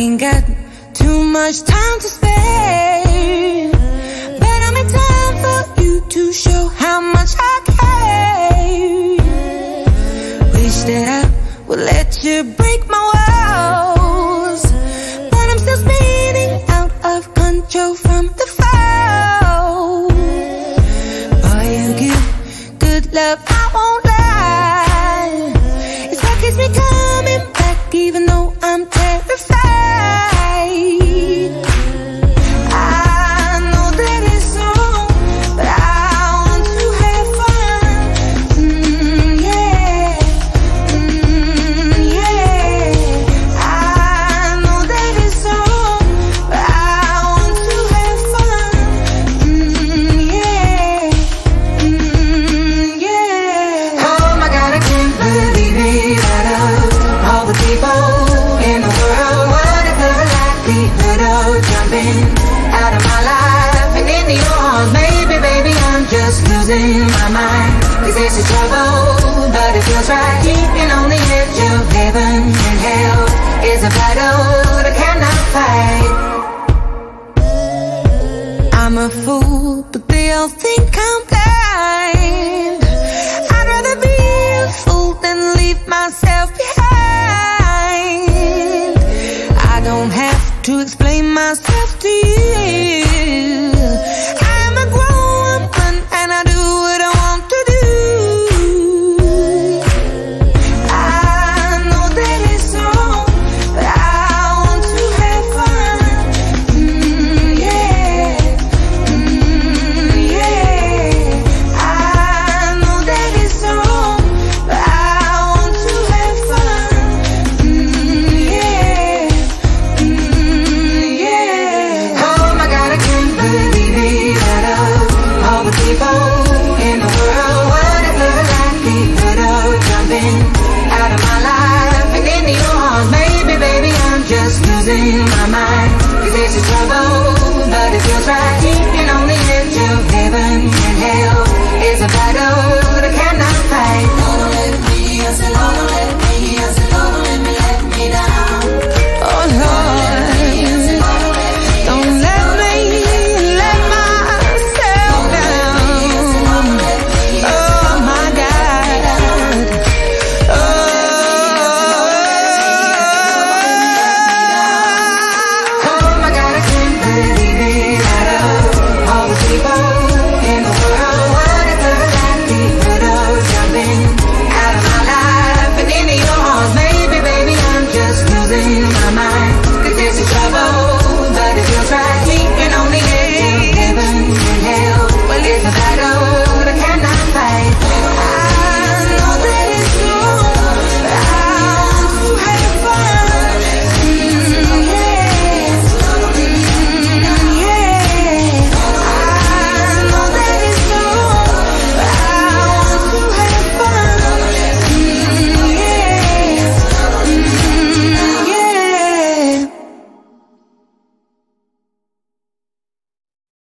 ain't got too much time to spare, but I'll make time for you to show how much I care. Wish that I would let you break my walls, but I'm still spinning out of control from the fall. Boy, you give good love, I won't lie. It's what keeps me coming back even though I'm terrified. Losing my mind, cause it's a trouble, but it feels right. Keeping on the edge of heaven and hell is a battle that cannot fight. I'm a fool, but they all think I'm blind. I'd rather be a fool than leave myself behind. I don't have to explain myself to you.